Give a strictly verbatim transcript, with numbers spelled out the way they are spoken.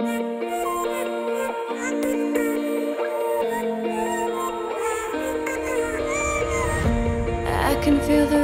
I can feel the